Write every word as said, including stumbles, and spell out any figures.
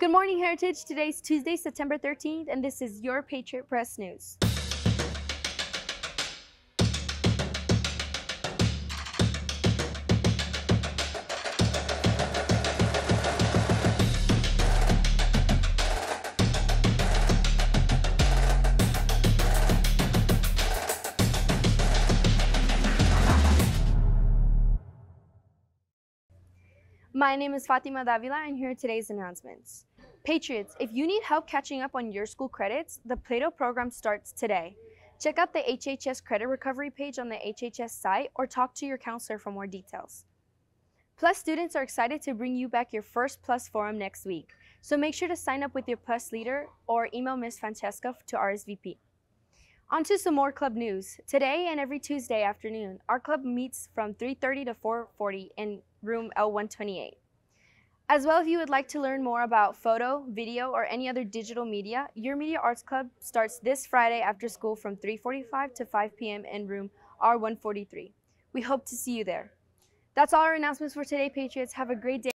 Good morning, Heritage. Today's Tuesday, September thirteenth, and this is your Patriot Press News. My name is Fatima Davila, and here are today's announcements. Patriots, if you need help catching up on your school credits, the PLATO program starts today. Check out the H H S credit recovery page on the H H S site or talk to your counselor for more details. PLUS students are excited to bring you back your first PLUS forum next week, so make sure to sign up with your PLUS leader or email Miz Francesca to R S V P. On to some more club news. Today and every Tuesday afternoon, our club meets from three thirty to four forty in room L one twenty-eight. As well, if you would like to learn more about photo, video, or any other digital media, your Media Arts Club starts this Friday after school from three forty-five to five p m in room R one forty-three. We hope to see you there. That's all our announcements for today, Patriots. Have a great day.